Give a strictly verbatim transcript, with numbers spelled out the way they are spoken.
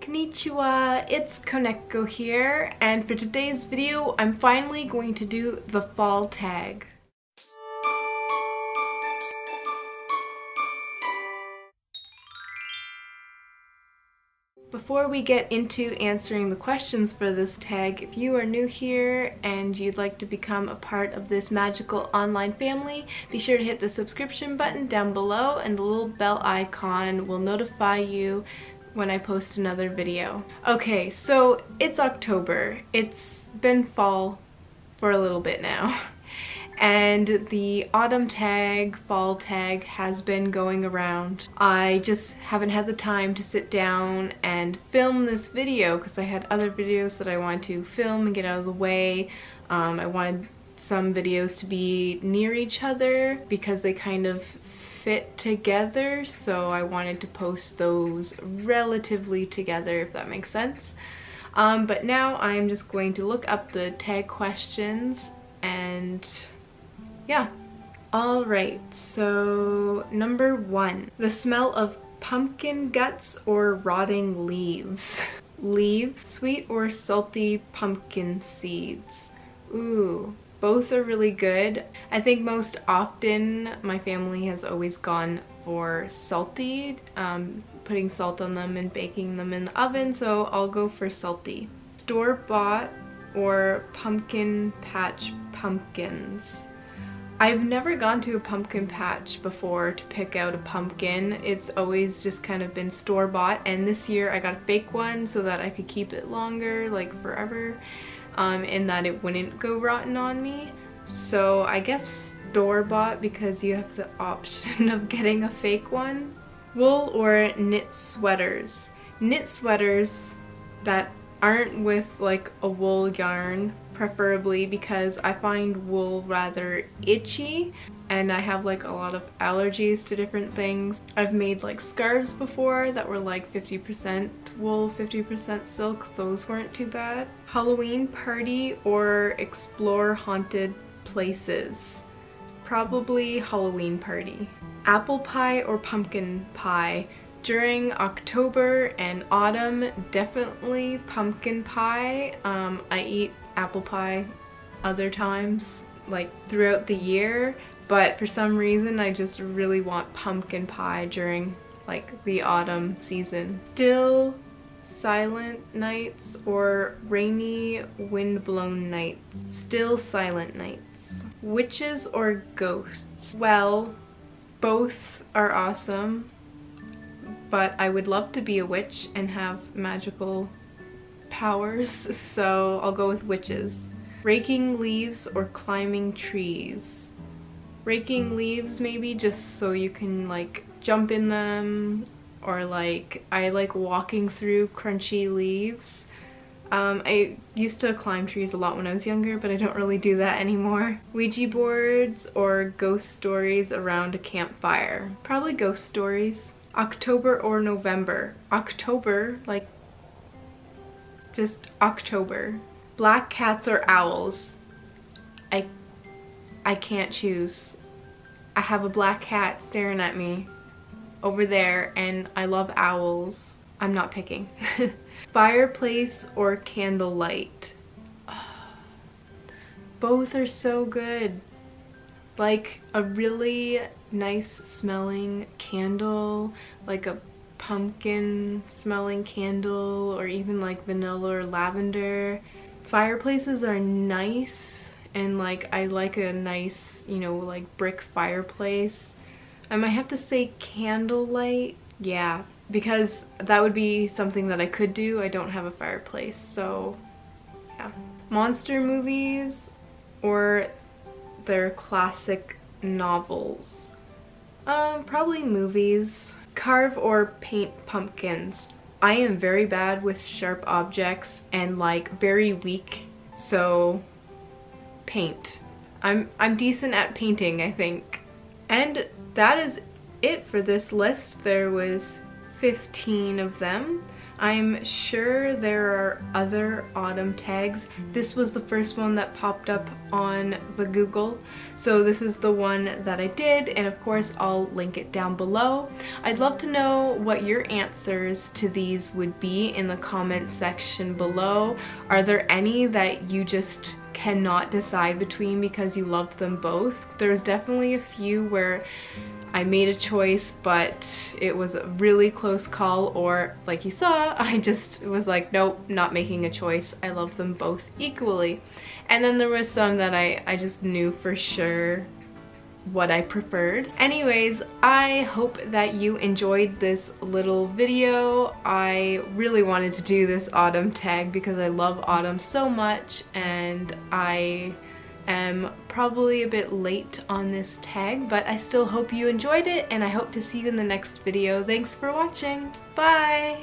Konnichiwa, it's Koneko here, and for today's video I'm finally going to do the fall tag. Before we get into answering the questions for this tag, if you are new here and you'd like to become a part of this magical online family, be sure to hit the subscription button down below, and the little bell icon will notify you when I post another video. Okay, so it's October. It's been fall for a little bit now. And the autumn tag, fall tag has been going around. I just haven't had the time to sit down and film this video because I had other videos that I wanted to film and get out of the way. Um, I wanted some videos to be near each other because they kind of fit together, so I wanted to post those relatively together, if that makes sense. Um, but now I'm just going to look up the tag questions and yeah. Alright, so number one. The smell of pumpkin guts or rotting leaves? Leaves, sweet or salty pumpkin seeds? Ooh. Both are really good. I think most often my family has always gone for salty, um, putting salt on them and baking them in the oven, so I'll go for salty. Store-bought or pumpkin patch pumpkins? I've never gone to a pumpkin patch before to pick out a pumpkin. It's always just kind of been store-bought, and this year I got a fake one so that I could keep it longer, like forever. Um, and that it wouldn't go rotten on me. So I guess store-bought because you have the option of getting a fake one. Wool or knit sweaters? Knit sweaters that aren't with like a wool yarn, preferably, because I find wool rather itchy and I have like a lot of allergies to different things. I've made like scarves before that were like fifty percent wool, fifty percent silk. Those weren't too bad. Halloween party or explore haunted places? Probably Halloween party. Apple pie or pumpkin pie? During October and autumn, definitely pumpkin pie. Um, I eat apple pie other times, like throughout the year, but for some reason I just really want pumpkin pie during like the autumn season. Still silent nights or rainy wind-blown nights? Still silent nights. Witches or ghosts? Well, both are awesome, but I would love to be a witch and have magical powers, so I'll go with witches. Raking leaves or climbing trees? Raking leaves, maybe, just so you can like jump in them, or like I like walking through crunchy leaves. Um, I used to climb trees a lot when I was younger, but I don't really do that anymore. Ouija boards or ghost stories around a campfire? Probably ghost stories. October or November? October, like just October. Black cats or owls? I I can't choose. I have a black cat staring at me over there, and I love owls. I'm not picking. Fireplace or candlelight? Both are so good. Like a really nice smelling candle, like a pumpkin smelling candle, or even like vanilla or lavender. Fireplaces are nice, and like I like a nice, you know, like brick fireplace. I might have to say candlelight, yeah, because that would be something that I could do. I don't have a fireplace, so yeah. Monster movies or their classic novels? Um, probably movies. Carve or paint pumpkins? I am very bad with sharp objects and like very weak, so paint. I'm, I'm decent at painting, I think. And that is it for this list. There was fifteen of them. I'm sure there are other autumn tags. This was the first one that popped up on the Google, so this is the one that I did, and of course I'll link it down below. I'd love to know what your answers to these would be in the comments section below. Are there any that you just cannot decide between because you love them both? There's definitely a few where I made a choice, but it was a really close call, or like you saw, I just was like, nope, not making a choice. I love them both equally. And then there was some that I, I just knew for sure what I preferred. Anyways, I hope that you enjoyed this little video. I really wanted to do this autumn tag because I love autumn so much, and I am probably a bit late on this tag, but I still hope you enjoyed it, and I hope to see you in the next video. Thanks for watching. Bye!